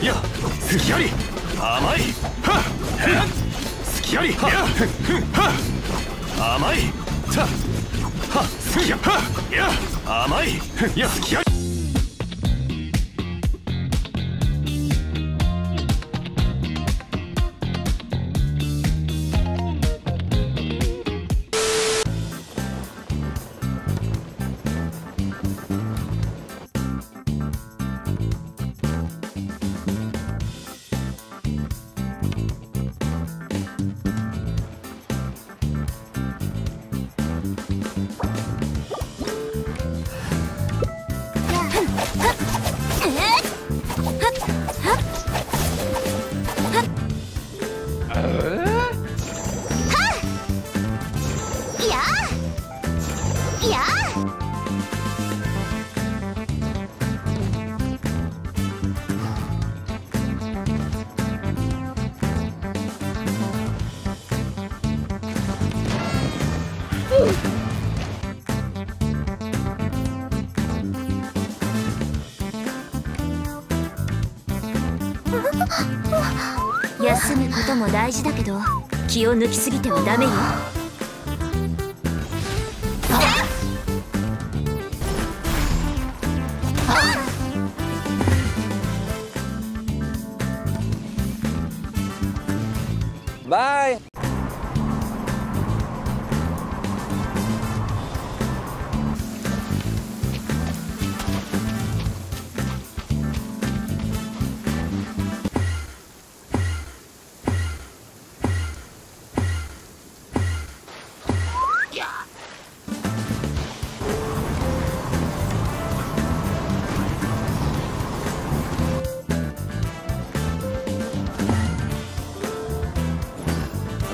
いや隙あり甘い隙あり甘い隙いや甘いいや隙あり休むことも大事だけど気を抜きすぎてはダメよ。バイ。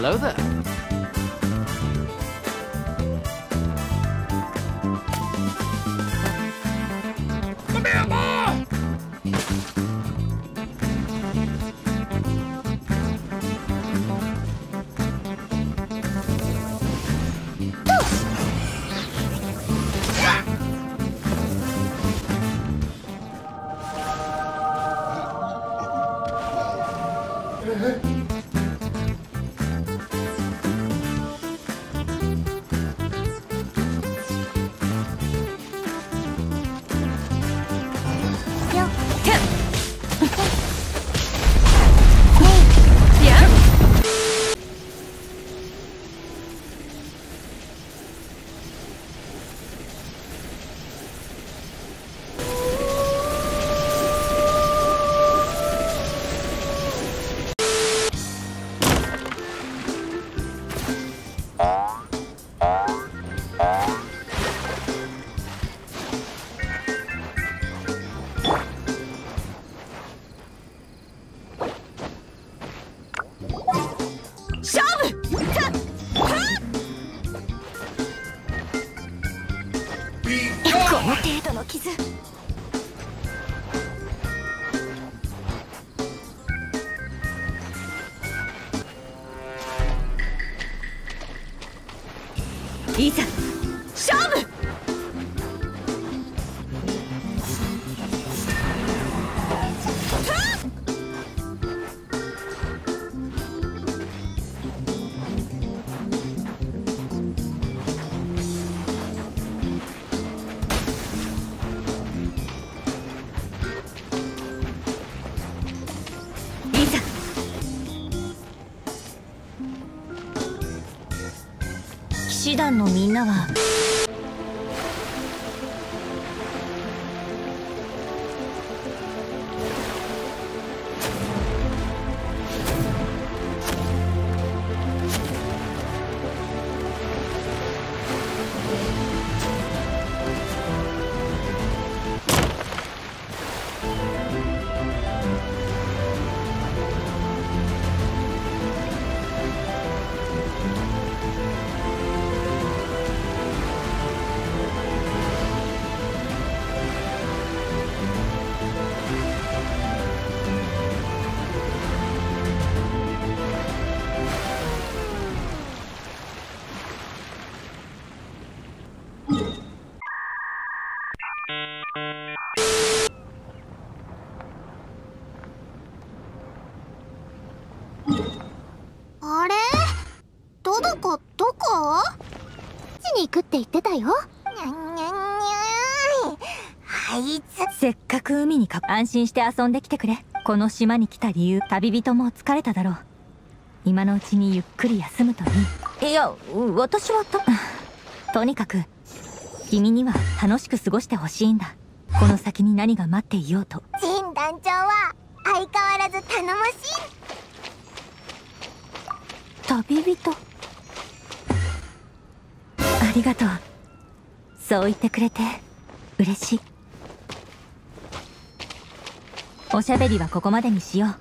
Hello there. Come here, boy.騎士団のみんなはって言ってたよ。せっかく海に安心して遊んできてくれ。この島に来た理由、旅人も疲れただろう。今のうちにゆっくり休むといい。いや、私はとにかく君には楽しく過ごしてほしいんだ。この先に何が待っていようと。仁団長は相変わらず頼もしい旅人。ありがとう、そう言ってくれて嬉しい。おしゃべりはここまでにしよう。